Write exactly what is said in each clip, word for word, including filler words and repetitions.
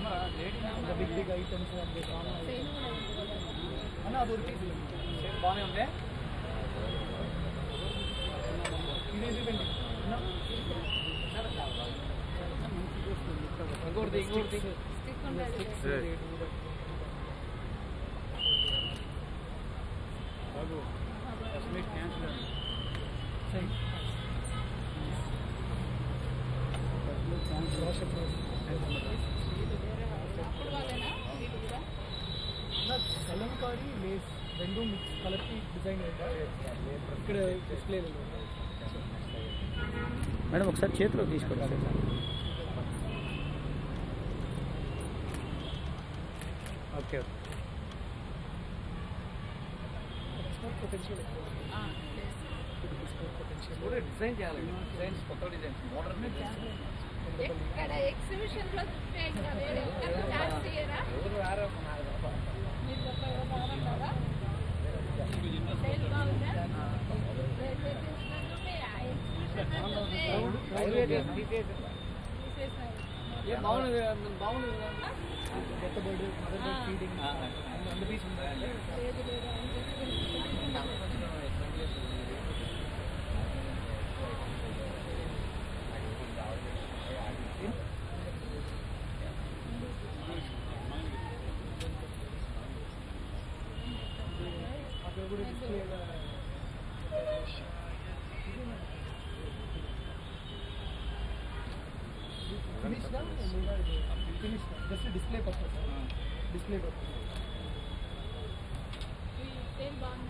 big big items and they come. Anna one piece. Same bone unde. Easy bend. Anna. Ingor de ingor de. Stick on the. Hello. Smith cancel. Same. Kalamkari lace रेंडो mix colour की design है display madam एक साथ क्षेत्र okay potential ఇక్కడ exhibition లో పెట్టారు వేరే ఒక ఛాన్స్ ఇయరా ఎవరు ఆరా నారప్ప మీరు తప్ప ఎవరన్నారా సేల్ బాగుందా ఎగ్జిబిషన్ డీటెయిల్స్ ఏ బాగుంది బాగుంది కొత్త బర్డ్ మదర్ బర్డ్ ఫీడింగ్ రెండు పీస్ ఉండాలి display purpose uh, display purpose you sell bond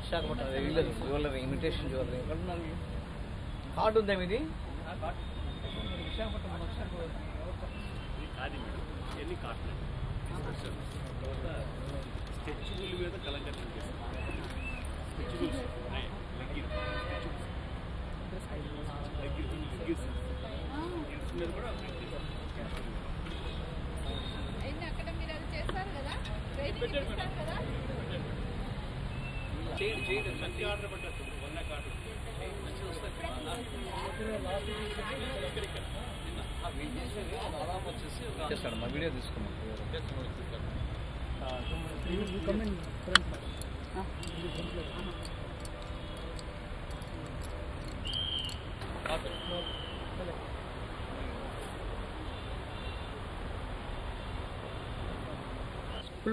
Vishakapatnam regular regular imitation jewelry kadunnali card unda midi aa card Vishakapatnam Vishakapatnam ee card midi any card special tarvata sketch wool meda kalankaram sketch wool hai lagi మీరు కూడా అయినా అక్కడ మీరు అది చేస్తారు కదా writing చేస్తారు కదా చేంజ్ చేంజ్ సంచి ఆర్డర్ పట్టొచ్చు వన్న కార్డు మంచి వస్తది ఆ విజేషన్ అలామ వచ్చేసి చేస్తాడు మా వీడియో తీసుకున్నాం యు కమెంట్ ఫ్రంట్ ఆ యు కంప్లీట్ ఆపే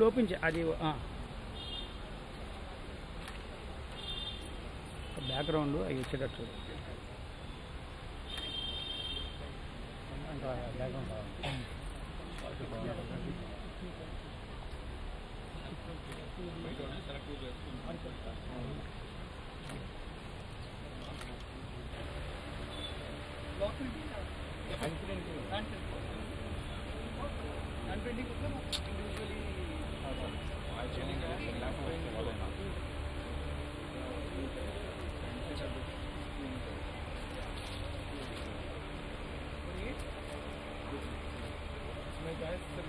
ఓపెన్ అది బ్యాక్గ్రౌండ్ అవి వచ్చేటట్టు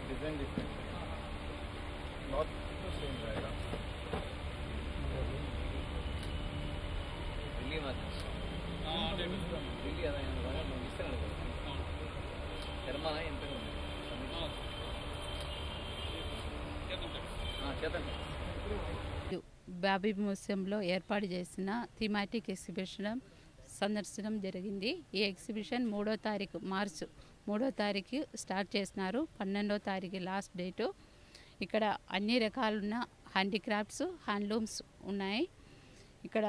डिजाइन डिफरेंट नॉट तो सेम रहेगा दिल्ली में हां दिल्ली आया है वाला मिस्टर शर्मा है इन पे हां हां चेतन బాపు మ్యూజియంలో ఏర్పాటు చేసిన థీమాటిక్ ఎగ్జిబిషన్ సందర్శనం జరిగింది ఈ ఎగ్జిబిషన్ మూడో తారీఖు మార్చి మూడో తారీఖు స్టార్ట్ చేస్తున్నారు పన్నెండో తారీఖు లాస్ట్ డేటు ఇక్కడ అన్ని రకాలున్న హ్యాండీక్రాఫ్ట్స్ హ్యాండ్లూమ్స్ ఉన్నాయి ఇక్కడ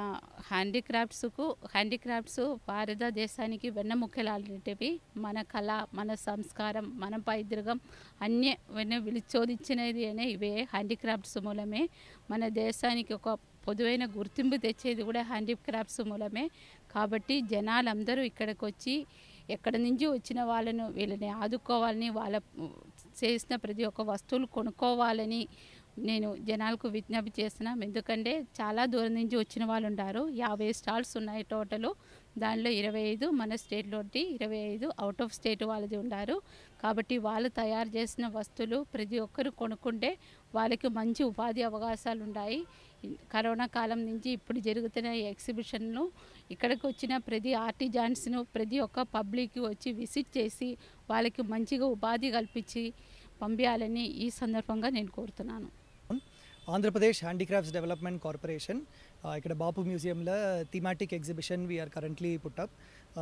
హ్యాండీక్రాఫ్ట్స్కు హ్యాండీక్రాఫ్ట్స్ భారతదేశానికి వెన్నెముక లాంటివి మన కళ మన సంస్కారం మన పైదృగం అన్నీ వెన్న విలిచోదించినది అనే ఇవే హ్యాండీక్రాఫ్ట్స్ మూలమే మన దేశానికి ఒక పొదువైన గుర్తింపు తెచ్చేది కూడా హ్యాండీక్రాఫ్ట్స్ మూలమే కాబట్టి జనాలందరూ ఇక్కడికి వచ్చి ఎక్కడి నుంచి వచ్చిన వాళ్ళను వీళ్ళని ఆదుకోవాలని వాళ్ళ చేసిన ప్రతి ఒక్క వస్తువులు కొనుక్కోవాలని నేను జనాలకు విజ్ఞప్తి చేస్తున్నాం ఎందుకంటే చాలా దూరం నుంచి వచ్చిన వాళ్ళు ఉంటారు యాభై స్టాల్స్ ఉన్నాయి టోటల్ దానిలో ఇరవై ఐదు మన స్టేట్లోటి ఇరవై ఐదు అవుట్ ఆఫ్ స్టేట్ వాళ్ళది ఉంటారు కాబట్టి వాళ్ళు తయారు చేసిన వస్తువులు ప్రతి ఒక్కరు కొనుక్కుంటే వాళ్ళకి మంచి ఉపాధి అవకాశాలు ఉంటాయి కరోనా కాలం నుంచి ఇప్పుడు జరుగుతున్న ఎగ్జిబిషన్ లో ఇక్కడికి వచ్చిన ప్రతి ఆర్టిజాన్స్ ను ప్రతి ఒక్క పబ్లిక్ కి వచ్చి విజిట్ చేసి వాళ్ళకి మంచిగా ఉపాధి కల్పించి పంపాలని ఈ సందర్భంగా నేను కోరుతున్నాను Andhra Pradesh Handicrafts Development Corporation. Uh, ikkada Bapu Museum la thematic exhibition we are currently put up.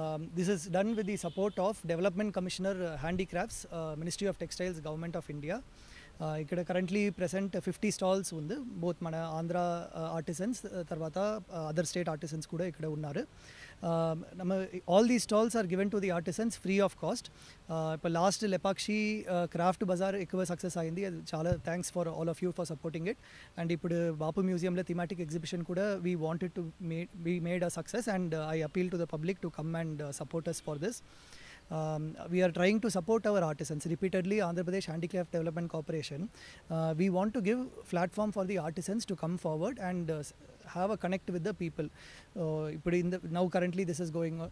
Um, this is done with the support of Development Commissioner uh, Handicrafts, uh, Ministry of Textiles, Government of India. Uh, ikkada currently present fifty stalls undi, both mana Andhra uh, artisans, uh, tarvata uh, other state artisans kuda ikkada unnaru. Um, all these stalls are given to the artisans free of cost. Uh, last Lepakshi uh, craft bazaar ekkuva success ayindi. Chala thanks for all of you for supporting it. And ippudu Bapu Museum la thematic exhibition kuda we wanted to made, be made a success, and uh, I appeal to the public to come and uh, support us for this. Um, we are trying to support our artisans repeatedly. Andhra Pradesh Handicraft Development Corporation, uh, we want to give platform for the artisans to come forward and uh, have a connect with the people. Uh, in the, now currently this is going on.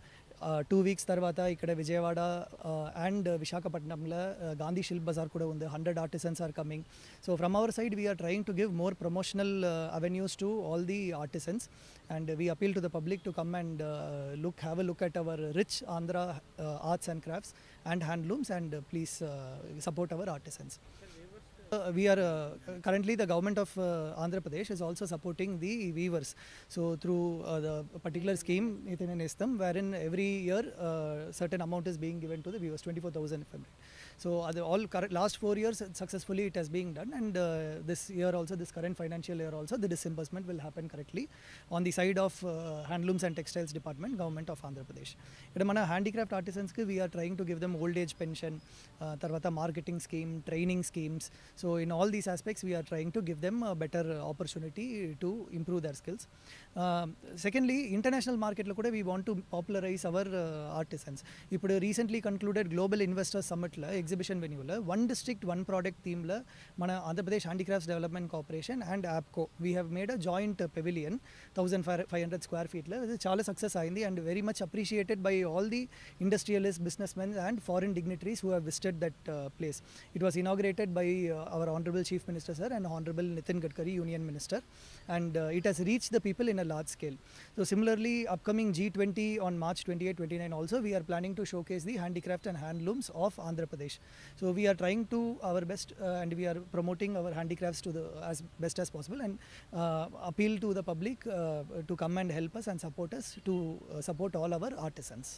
Uh, two weeks tarvata ikkada Vijayawada uh, and uh, Vishakapatnam la uh, Gandhi Shilp Bazar kuda undi. one hundred artisans are coming. So from our side we are trying to give more promotional uh, avenues to all the artisans, and uh, we appeal to the public to come and uh, look have a look at our rich Andhra uh, arts and crafts and handlooms, and uh, please uh, support our artisans. Uh, we are uh, currently the government of uh, Andhra Pradesh is also supporting the weavers. So through uh, the particular scheme Nithin and Estam, wherein every year uh, certain amount is being given to the weavers, twenty-four thousand. So uh, the all current, last four years successfully it has been done, and uh, this year also, this current financial year also, the disbursement will happen correctly on the side of uh, handlooms and textiles department, government of Andhra Pradesh. Ikkada mana handicraft artisans ki we are trying to give them old age pension, uh, tarvata marketing scheme, training schemes. So So in all these aspects, we are trying to give them a better opportunity to improve their skills. Uh, secondly, international market lo kuda we want to popularize our uh, artisans. Ippudu recently concluded Global Investor Summit la exhibition venue la one district one product theme la mana Andhra Pradesh Handicrafts Development Corporation and APCO, we have made a joint uh, pavilion fifteen hundred square feet la. This is chala success ayindi and very much appreciated by all the industrialists, businessmen and foreign dignitaries who have visited that uh, place. It was inaugurated by uh, our Honorable Chief Minister Sir and Honorable Nithin Gadkari, Union Minister, and uh, it has reached the people in a large scale. So similarly, upcoming G twenty on March twenty-eighth twenty-ninth also, we are planning to showcase the handicraft and handlooms of Andhra Pradesh. So we are trying to our best, uh, and we are promoting our handicrafts to the as best as possible, and uh, appeal to the public uh, to come and help us and support us to uh, support all our artisans.